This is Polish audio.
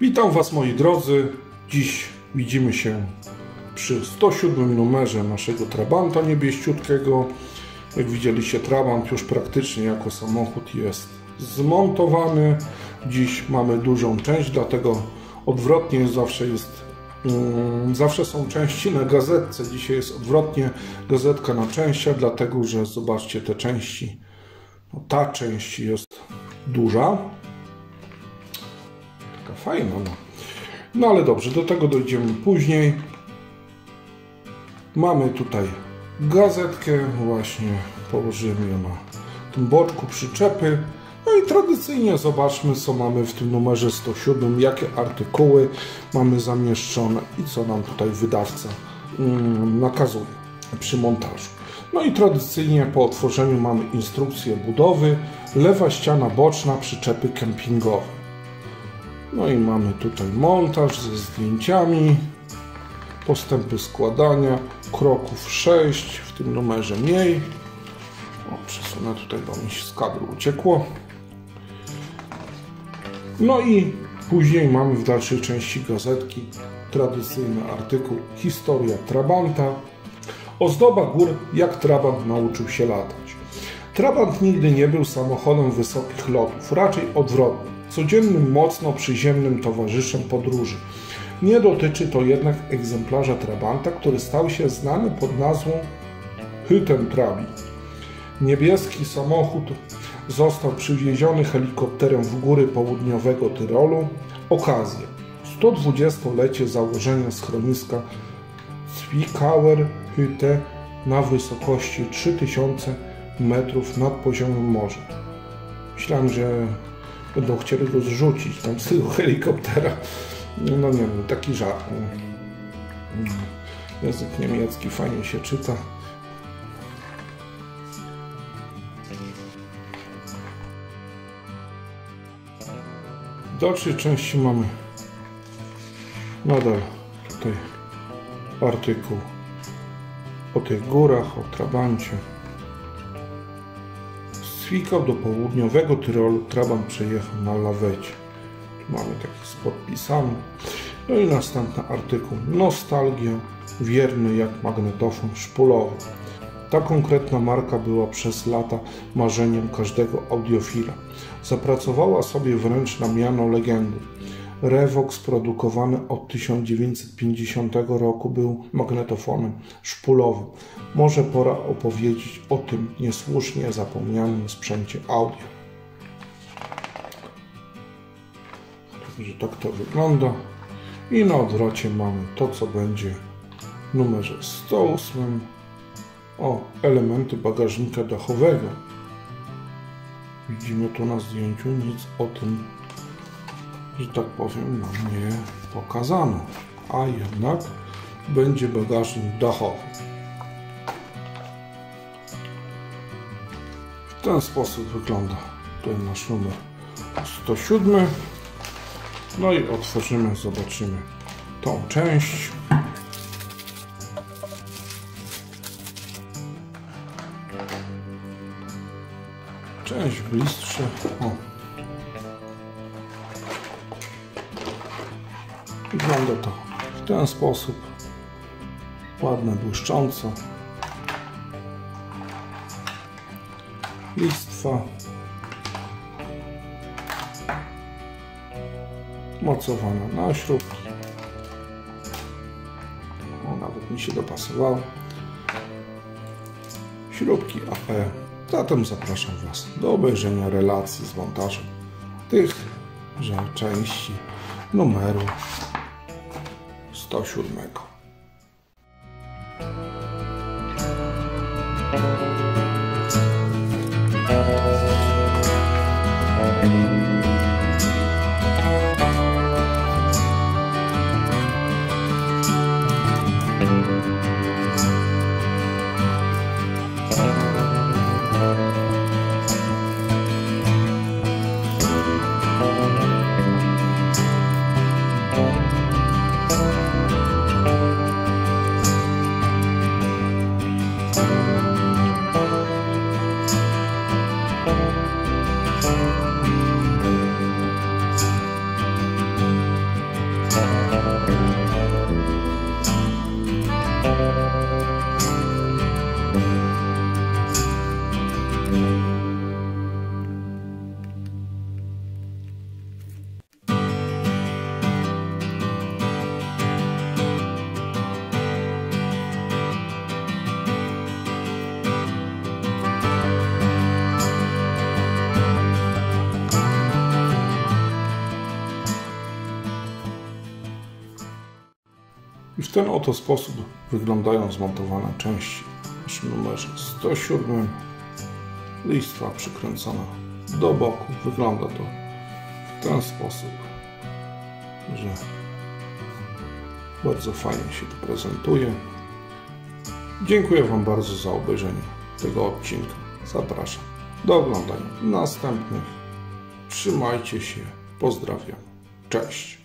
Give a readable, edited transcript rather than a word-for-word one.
Witam Was, moi drodzy. Dziś widzimy się przy 107 numerze naszego Trabanta niebieściutkego. Jak widzieliście, Trabant już praktycznie jako samochód jest zmontowany. Dziś mamy dużą część, dlatego odwrotnie zawsze jest, zawsze są części na gazetce. Dzisiaj jest odwrotnie, gazetka na częściach, dlatego że zobaczcie te części. No, ta część jest duża. Fajna, no ale dobrze, do tego dojdziemy później. Mamy tutaj gazetkę, właśnie położymy ją na tym boczku przyczepy. No i tradycyjnie zobaczmy, co mamy w tym numerze 107, jakie artykuły mamy zamieszczone i co nam tutaj wydawca nakazuje przy montażu. No i tradycyjnie po otworzeniu mamy instrukcję budowy, lewa ściana boczna przyczepy kempingowej. No i mamy tutaj montaż ze zdjęciami, postępy składania, kroków 6, w tym numerze mniej. O, przesunę tutaj, bo mi się z kadru uciekło. No i później mamy w dalszej części gazetki tradycyjny artykuł Historia Trabanta. Ozdoba gór, jak Trabant nauczył się latać. Trabant nigdy nie był samochodem wysokich lotów, raczej odwrotnie. Codziennym, mocno przyziemnym towarzyszem podróży. Nie dotyczy to jednak egzemplarza Trabanta, który stał się znany pod nazwą Hütem Trabi. Niebieski samochód został przywieziony helikopterem w góry południowego Tyrolu. Okazję. 120-lecie założenia schroniska Zwickauer Hütte na wysokości 3000 metrów nad poziomem morza. Myślałem, że będą chcieli go zrzucić tam z tyłu helikoptera. No nie wiem, taki żart. Język niemiecki fajnie się czyta. W dalszej części mamy nadal tutaj artykuł o tych górach, o Trabancie. Zwickau do południowego Tyrolu, Trabant przejechał na lawecie. Tu mamy taki z podpisami. No i następny artykuł. Nostalgia, wierny jak magnetofon szpulowy. Ta konkretna marka była przez lata marzeniem każdego audiofila. Zapracowała sobie wręcz na miano legendy. REVOX produkowany od 1950 roku był magnetofonem szpulowym. Może pora opowiedzieć o tym niesłusznie zapomnianym sprzęcie audio. Także tak to wygląda. I na odwrocie mamy to, co będzie w numerze 108. O, elementy bagażnika dachowego. Widzimy tu na zdjęciu, nic o tym, że tak powiem, nam nie pokazano, a jednak będzie bagażnik dachowy. W ten sposób wygląda ten nasz numer 107. No i otworzymy, zobaczymy tą część. Część w listrze. O. Wygląda to w ten sposób, ładne, błyszcząco. Listwa, mocowana na śrubki, o, nawet mi się dopasowało, śrubki AP. Zatem zapraszam Was do obejrzenia relacji z montażem tychże części numeru 107. W ten oto sposób wyglądają zmontowane części. Przy numerze 107 listwa przykręcona do boku. Wygląda to w ten sposób, że bardzo fajnie się to prezentuje. Dziękuję Wam bardzo za obejrzenie tego odcinka. Zapraszam do oglądania następnych. Trzymajcie się. Pozdrawiam. Cześć.